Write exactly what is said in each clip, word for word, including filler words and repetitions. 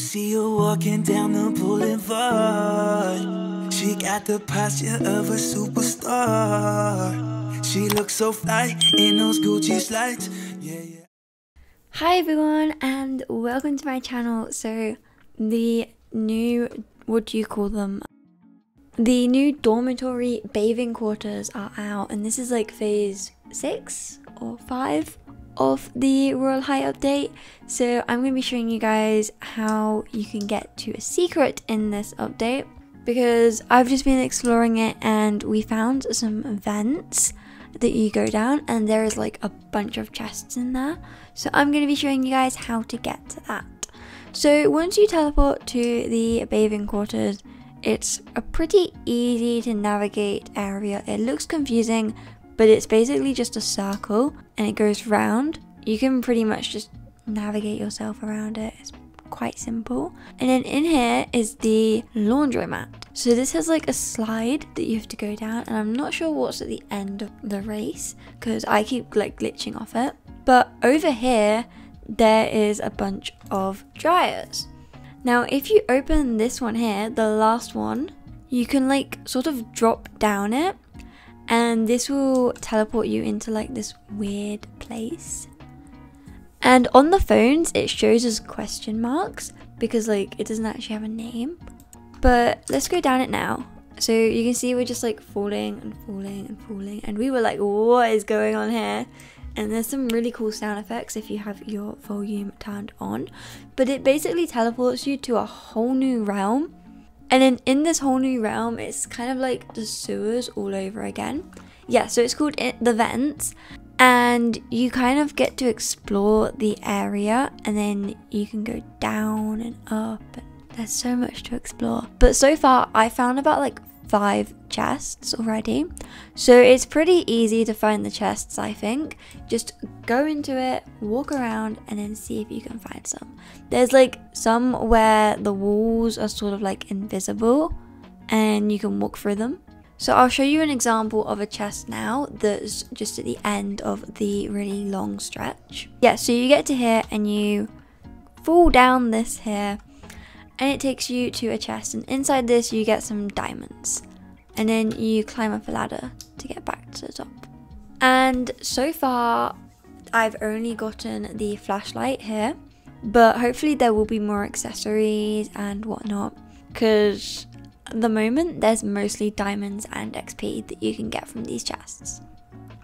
see her walking down the boulevard. She got the posture of a superstar. She looks so fly in those Gucci slides. Yeah, yeah. Hi everyone and welcome to my channel. So the new, what do you call them? The new dormitory bathing quarters are out, and this is like phase six or five of the Royale High update. So I'm going to be showing you guys how you can get to a secret in this update, because I've just been exploring it and we found some vents that you go down and there is like a bunch of chests in there. So I'm going to be showing you guys how to get to that. So once you teleport to the bathing quarters, it's a pretty easy to navigate area. It looks confusing, but it's basically just a circle and it goes round. You can pretty much just navigate yourself around it. It's quite simple. And then in here is the laundromat. So this has like a slide that you have to go down, and I'm not sure what's at the end of the race because I keep like glitching off it. But over here, there is a bunch of dryers. Now, if you open this one here, the last one, you can like sort of drop down it, and this will teleport you into like this weird place. And on the phones, it shows us question marks because like it doesn't actually have a name. But let's go down it now. So you can see we're just like falling and falling and falling. And we were like, what is going on here? And there's some really cool sound effects if you have your volume turned on. But it basically teleports you to a whole new realm. And then in this whole new realm, it's kind of like the sewers all over again. Yeah, so it's called it, the Vents. And you kind of get to explore the area, and then you can go down and up. And there's so much to explore. But so far, I found about like five chests already. So it's pretty easy to find the chests, I think. Just go into it, walk around, and then see if you can find some. There's like some where the walls are sort of like invisible and you can walk through them. So I'll show you an example of a chest now that's just at the end of the really long stretch. Yeah, so you get to here and you fall down this here, and it takes you to a chest, and inside this you get some diamonds, and then you climb up a ladder to get back to the top. And so far I've only gotten the flashlight here, but hopefully there will be more accessories and whatnot, because at the moment there's mostly diamonds and X P that you can get from these chests.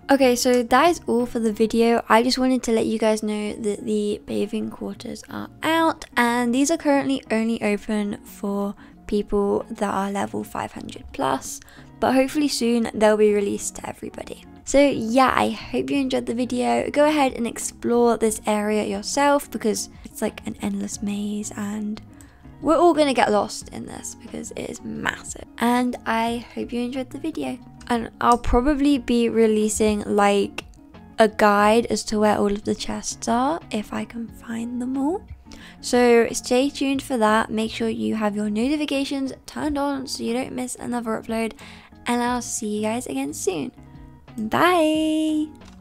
Okay, so that is all for the video. I just wanted to let you guys know that the bathing quarters are out, and these are currently only open for people that are level five hundred plus, but hopefully soon they'll be released to everybody. So yeah, I hope you enjoyed the video. Go ahead and explore this area yourself, because it's like an endless maze and we're all gonna get lost in this because it is massive. And I hope you enjoyed the video. And I'll probably be releasing like a guide as to where all of the chests are if I can find them all. So stay tuned for that. Make sure you have your notifications turned on so you don't miss another upload. And I'll see you guys again soon. Bye!